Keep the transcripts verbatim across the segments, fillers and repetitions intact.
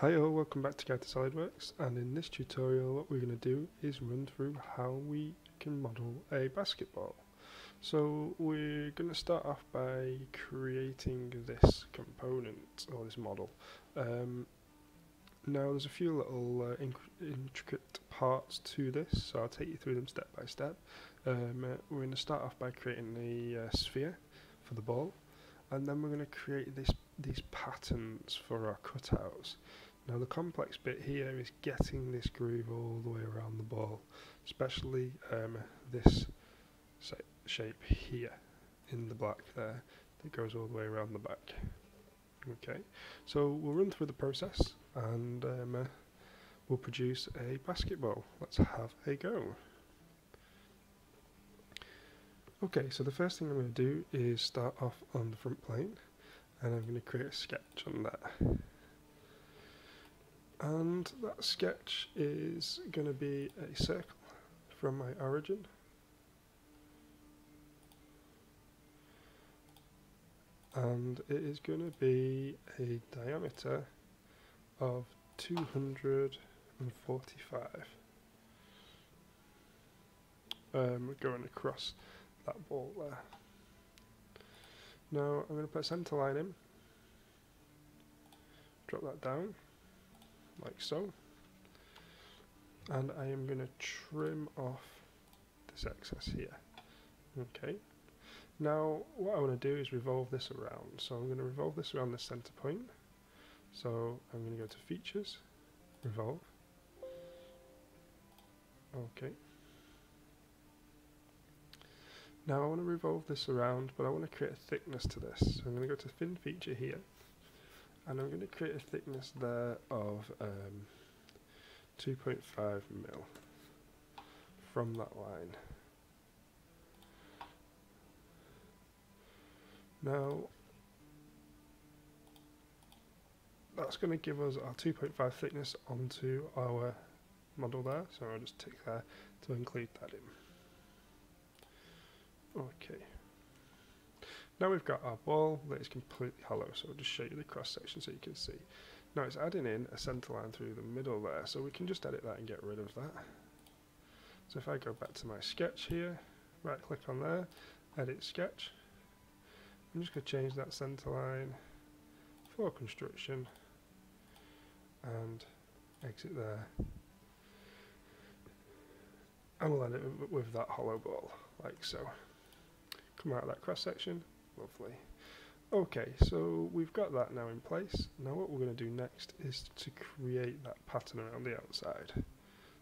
Hi all, welcome back to Guy to SolidWorks, and in this tutorial what we're going to do is run through how we can model a basketball. So we're going to start off by creating this component, or this model. Um, now there's a few little uh, intricate parts to this, so I'll take you through them step by step. Um, uh, we're going to start off by creating the uh, sphere for the ball, and then we're going to create this these patterns for our cutouts. Now the complex bit here is getting this groove all the way around the ball, especially um, this shape here in the black there that goes all the way around the back. Okay, so we'll run through the process and um, uh, we'll produce a basketball. Let's have a go. Okay, so the first thing I'm going to do is start off on the front plane, and I'm going to create a sketch on that. And that sketch is going to be a circle from my origin. And it is going to be a diameter of two hundred forty-five. Um, we're going across that ball there. Now I'm going to put a centre line in, drop that down, like so, and I am going to trim off this excess here. Okay, now what I want to do is revolve this around, so I'm going to revolve this around the centre point, so I'm going to go to Features, Revolve, okay. Now I want to revolve this around, but I want to create a thickness to this. So I'm going to go to Thin Feature here, and I'm going to create a thickness there of um, two point five mil from that line. Now that's going to give us our two point five thickness onto our model there, so I'll just tick there to include that in. Okay, now we've got our ball that is completely hollow, so I'll just show you the cross section so you can see. Now it's adding in a centre line through the middle there, so we can just edit that and get rid of that. So if I go back to my sketch here, right click on there, edit sketch, I'm just going to change that centre line for construction and exit there, and we'll edit it with that hollow ball, like so. Come out of that cross section, lovely. Okay, so we've got that now in place. Now what we're going to do next is to create that pattern around the outside.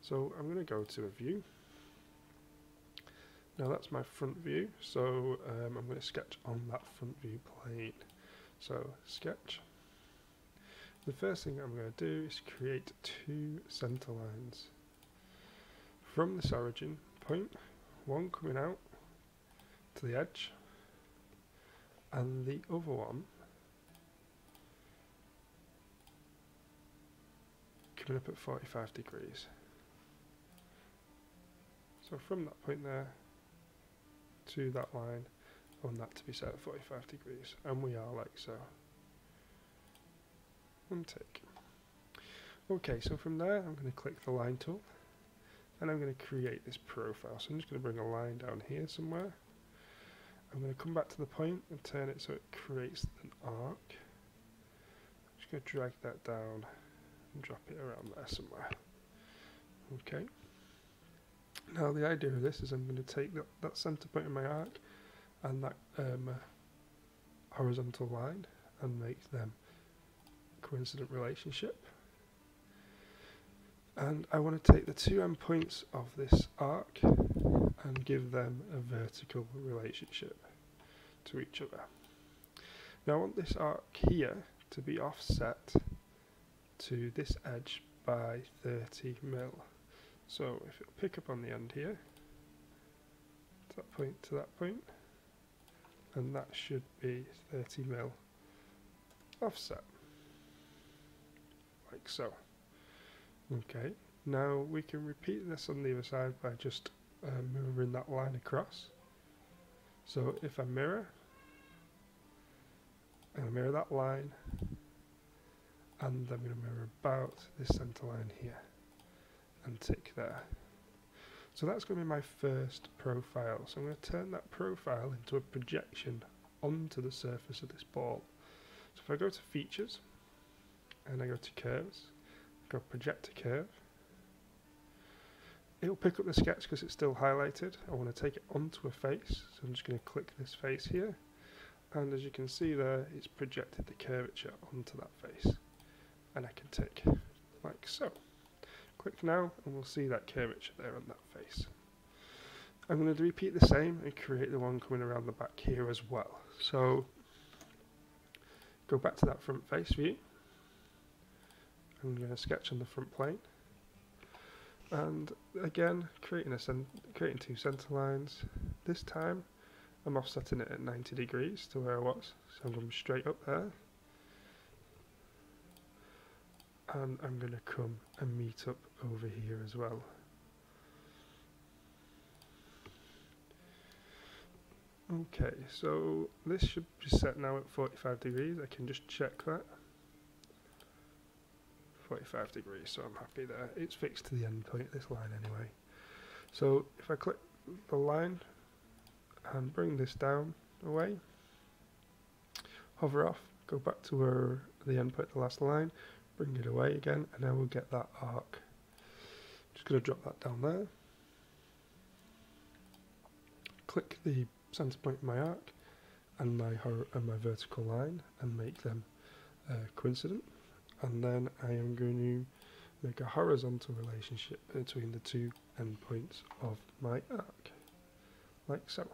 So I'm going to go to a view. Now that's my front view, so um, I'm going to sketch on that front view plane. So sketch. The first thing I'm going to do is create two centre lines from this origin point. One coming out to the edge, and the other one coming up at forty-five degrees. So from that point there to that line, I want that to be set at forty-five degrees, and we are, like so. One tick. Okay, so from there I'm going to click the line tool, and I'm going to create this profile. So I'm just going to bring a line down here somewhere. I'm going to come back to the point and turn it so it creates an arc. I'm just going to drag that down and drop it around there somewhere. Okay. Now the idea of this is I'm going to take that, that centre point in my arc and that um, horizontal line and make them a coincident relationship. And I want to take the two endpoints of this arc and give them a vertical relationship to each other. Now I want this arc here to be offset to this edge by thirty mil. So if it'll pick up on the end here, to that point, to that point, and that should be thirty mil offset, like so. Okay, now we can repeat this on the other side by just uh, moving that line across. So if I mirror, I'm going to mirror that line and I'm going to move about this center line here and tick there. So that's going to be my first profile. So I'm going to turn that profile into a projection onto the surface of this ball. So if I go to features and I go to curves, go project to curve, it'll pick up the sketch because it's still highlighted. I want to take it onto a face, so I'm just going to click this face here, and as you can see there, it's projected the curvature onto that face, and I can tick like so. Click now and we'll see that curvature there on that face. I'm going to repeat the same and create the one coming around the back here as well. So go back to that front face view. I'm going to sketch on the front plane, and again creating a creating two center lines. This time I'm offsetting it at ninety degrees to where I was, so I'm going straight up there, and I'm going to come and meet up over here as well. Okay, so this should be set now at forty-five degrees. I can just check that. forty-five degrees, so I'm happy there. It's fixed to the end point of this line anyway. So if I click the line and bring this down away, hover off, go back to where the end point of the last line, bring it away again, and I will get that arc. Just going to drop that down there. Click the center point of my arc and my hor and my vertical line and make them uh, coincident. And then I am going to make a horizontal relationship between the two endpoints of my arc, like so.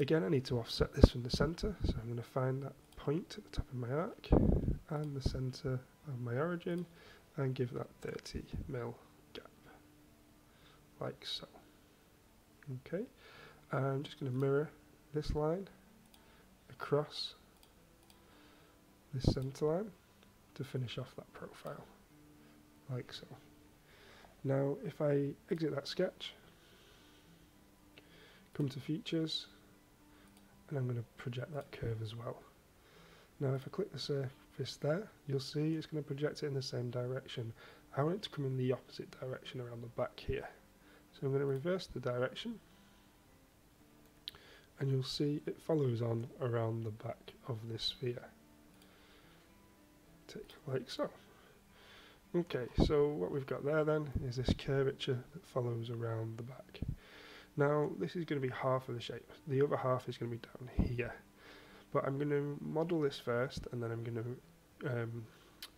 Again, I need to offset this from the center, so I'm going to find that point at the top of my arc and the center of my origin and give that thirty mil gap, like so. Okay, I'm just going to mirror this line across this center line to finish off that profile, like so. Now if I exit that sketch, come to features, and I'm going to project that curve as well. Now if I click the surface there, you'll see it's going to project it in the same direction. I want it to come in the opposite direction around the back here, so I'm going to reverse the direction, and you'll see it follows on around the back of this sphere, like so. Okay, so what we've got there then is this curvature that follows around the back. Now this is going to be half of the shape, the other half is going to be down here, but I'm going to model this first and then I'm going to um,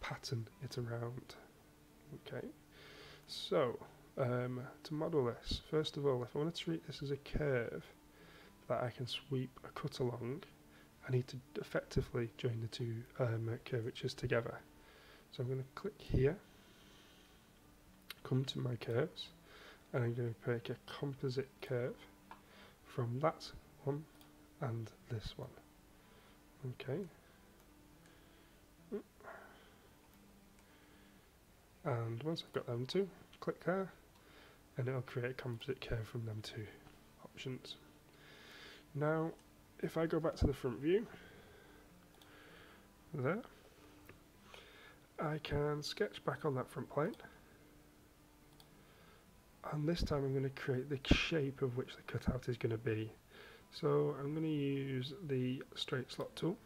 pattern it around. Okay, so um, to model this, first of all, if I want to treat this as a curve that I can sweep a cut along, I need to effectively join the two um, curvatures together. So I'm going to click here, come to my curves, and I'm going to make a composite curve from that one and this one. Okay. And once I've got them two, click there, and it'll create a composite curve from them two options. Now, if I go back to the front view, there, I can sketch back on that front plane, and this time I'm going to create the shape of which the cutout is going to be. So I'm going to use the straight slot tool,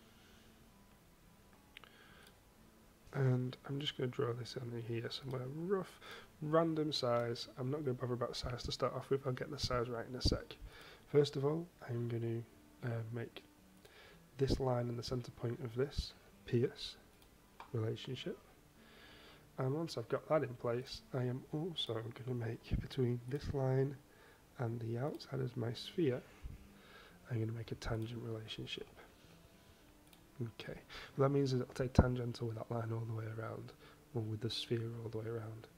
and I'm just going to draw this in here somewhere, rough, random size. I'm not going to bother about size to start off with, I'll get the size right in a sec. First of all, I'm going to Uh, make this line and the center point of this pierce relationship, and once I've got that in place, I am also going to make between this line and the outside of my sphere, I'm going to make a tangent relationship. Okay, well, that means that it'll take tangential with that line all the way around, or with the sphere all the way around.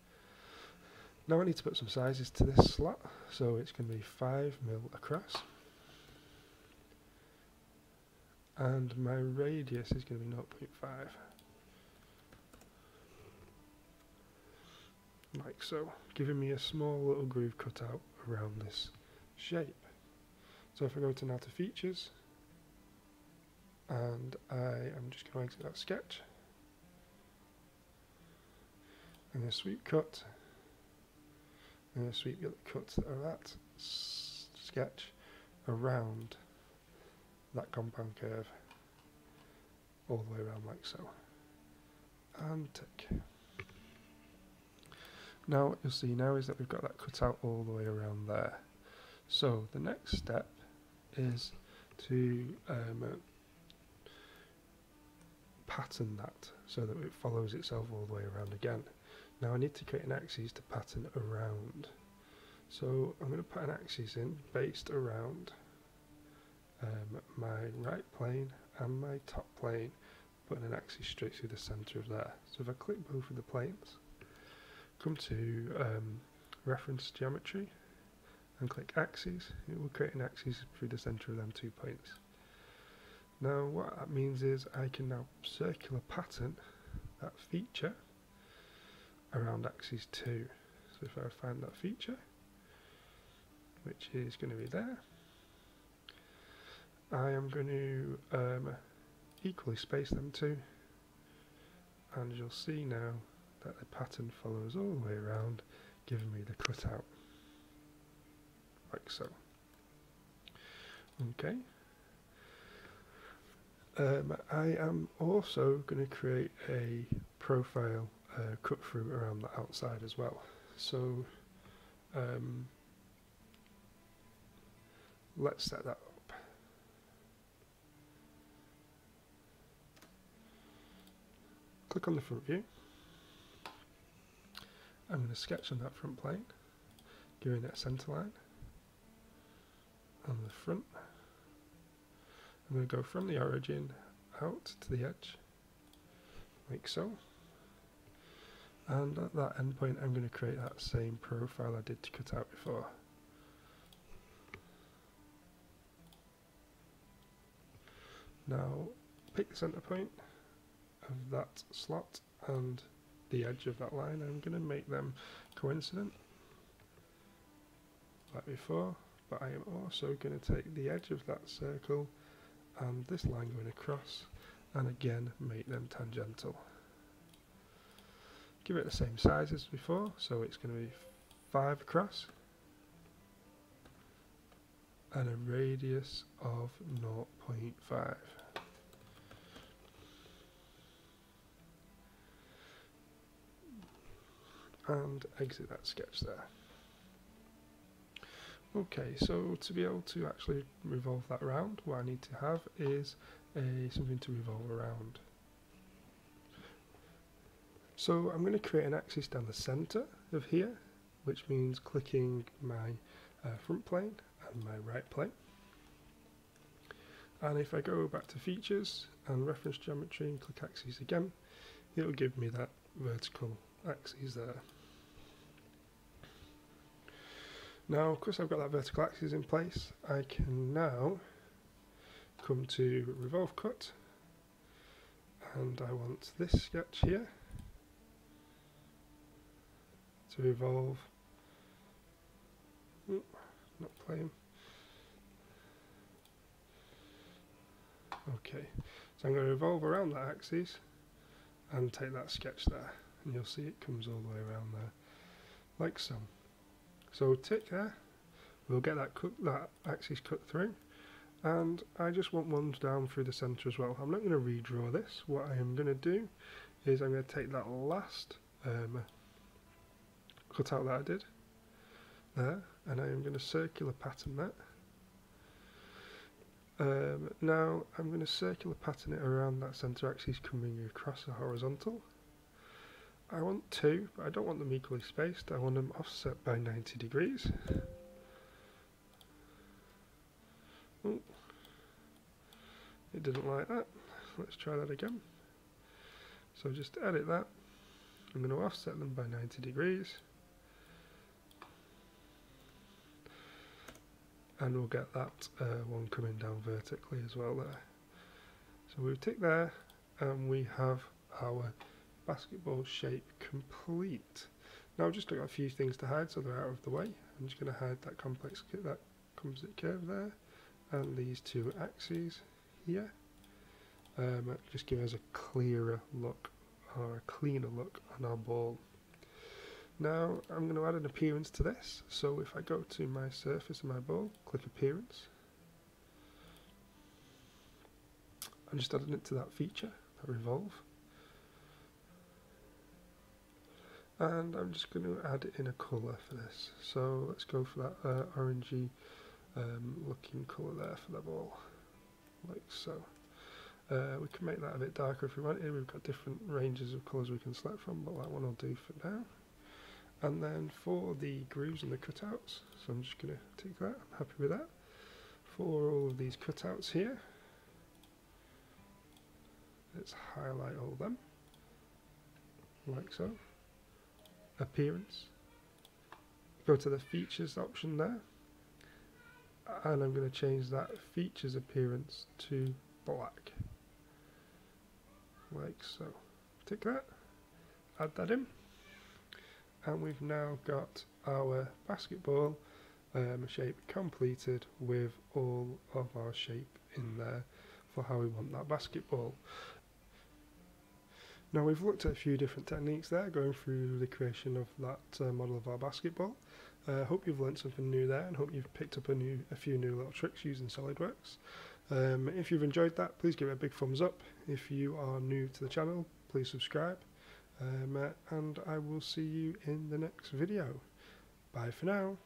Now I need to put some sizes to this slot, so it's going to be five mil across, and my radius is going to be zero point five, like so, giving me a small little groove cut out around this shape. So if I go to now to features, and I am just going to exit that sketch, and a sweep cut, and a sweep get the cuts that are that sketch around that compound curve all the way around like so, and tick. Now what you'll see now is that we've got that cut out all the way around there. So the next step is to um, pattern that so that it follows itself all the way around again. Now I need to create an axis to pattern around. So I'm going to put an axis in based around um, my right plane and my top plane, putting an axis straight through the centre of there. So if I click both of the planes, come to um, reference geometry and click axes, it will create an axis through the centre of them two points. Now what that means is I can now circular pattern that feature around axis two. So if I find that feature, which is going to be there, I am going to um, equally space them two, and you'll see now that the pattern follows all the way around, giving me the cutout like so. Okay. Um, I am also going to create a profile uh, cut through around the outside as well. So um, let's set that up. Click on the front view. I'm going to sketch on that front plane, giving it a centre line on the front. I'm going to go from the origin out to the edge, like so. And at that endpoint, I'm going to create that same profile I did to cut out before. Now, pick the centre point of that slot and the edge of that line. I'm going to make them coincident like before, but I am also going to take the edge of that circle and this line going across and again make them tangential. Give it the same size as before, so it's going to be five across and a radius of zero point five. And exit that sketch there. Okay, so to be able to actually revolve that round, what I need to have is a, something to revolve around. So I'm going to create an axis down the centre of here, which means clicking my uh, front plane and my right plane. And if I go back to features and reference geometry and click axes again, it'll give me that vertical axis there. Now, of course, I've got that vertical axis in place. I can now come to revolve cut, and I want this sketch here to revolve. Oop, not playing. Okay, so I'm going to revolve around that axis and take that sketch there, and you'll see it comes all the way around there, like so. So tick there, we'll get that, cut, that axis cut through, and I just want ones down through the centre as well. I'm not going to redraw this. What I am going to do is I'm going to take that last um, cutout that I did there, and I am going to circular pattern that. Um, now I'm going to circular pattern it around that centre axis coming across the horizontal. I want two, but I don't want them equally spaced. I want them offset by ninety degrees. Ooh, it didn't like that. Let's try that again. So just edit that. I'm going to offset them by ninety degrees. And we'll get that uh, one coming down vertically as well there. So we'll tick there, and we have our basketball shape complete. Now I've just got a few things to hide so they're out of the way. I'm just going to hide that complex that composite curve there and these two axes here. Um, just give us a clearer look or a cleaner look on our ball. Now I'm going to add an appearance to this, so if I go to my surface and my ball, click appearance, I'm just adding it to that feature, that revolve, and I'm just going to add in a colour for this, so let's go for that uh, orangey um, looking colour there for the ball, like so. Uh, we can make that a bit darker if we want. Here we've got different ranges of colours we can select from, but that one I'll do for now. And then for the grooves and the cutouts, so I'm just going to take that, I'm happy with that. For all of these cutouts here, let's highlight all of them, like so. Appearance, go to the features option there, and I'm going to change that features appearance to black, like so. Take that, add that in, and we've now got our basketball um, shape completed with all of our shape in there for how we want that basketball. Now we've looked at a few different techniques there, going through the creation of that uh, model of our basketball. I uh, hope you've learned something new there, and hope you've picked up a, new, a few new little tricks using SolidWorks. Um, if you've enjoyed that, please give it a big thumbs up. If you are new to the channel, please subscribe. Um, uh, and I will see you in the next video. Bye for now.